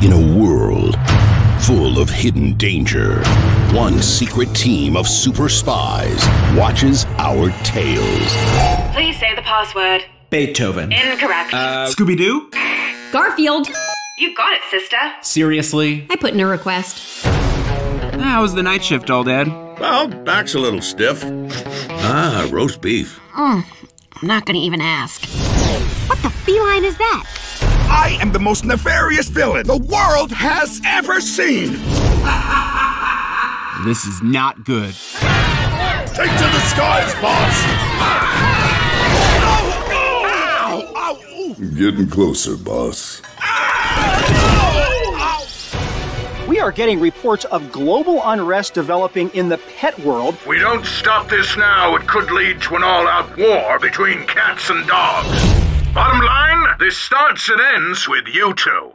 In a world full of hidden danger, one secret team of super spies watches our tales. Please say the password. Beethoven. Incorrect. Scooby-Doo? Garfield. You got it, sister. Seriously? I put in a request. How was the night shift, old Dad? Well, back's a little stiff. Roast beef. I'm not gonna even ask. What the feline is that? I am the most nefarious villain the world has ever seen! This is not good. Take to the skies, boss! Ow! Ow! Ow! Getting closer, boss. We are getting reports of global unrest developing in the pet world. If we don't stop this now, it could lead to an all-out war between cats and dogs. Bottom line, this starts and ends with you two.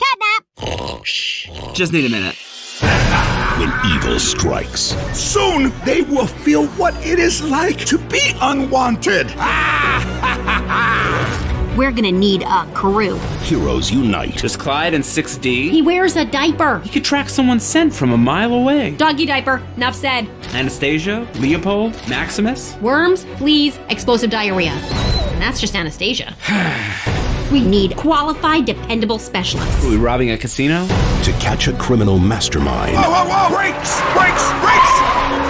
Catnap! Just need a minute. When evil strikes, soon they will feel what it is like to be unwanted. We're gonna need a crew. Heroes unite. Is Clyde in 6D? He wears a diaper. He could track someone's scent from a mile away. Doggy diaper. Enough said. Anastasia, Leopold, Maximus. Worms, fleas, explosive diarrhea. And that's just Anastasia. We need qualified, dependable specialists. Are we robbing a casino? To catch a criminal mastermind. Whoa, whoa, whoa! Brakes! Brakes! Brakes!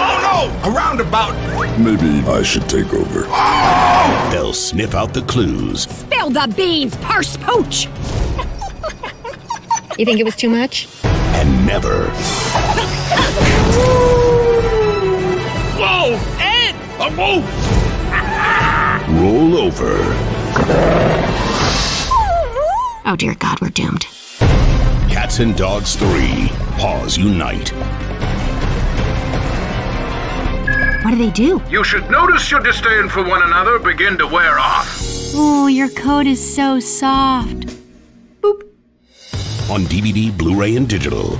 Oh no! A roundabout! Maybe I should take over. Oh! They'll sniff out the clues. Spill the beans, purse pooch! You think it was too much? And never. Whoa! Ed! A wolf! Roll over. Oh, dear God, we're doomed. Cats and Dogs 3, Paws Unite. What do they do? You should notice your disdain for one another begin to wear off. Oh, your coat is so soft. Boop. On DVD, Blu-ray, and digital.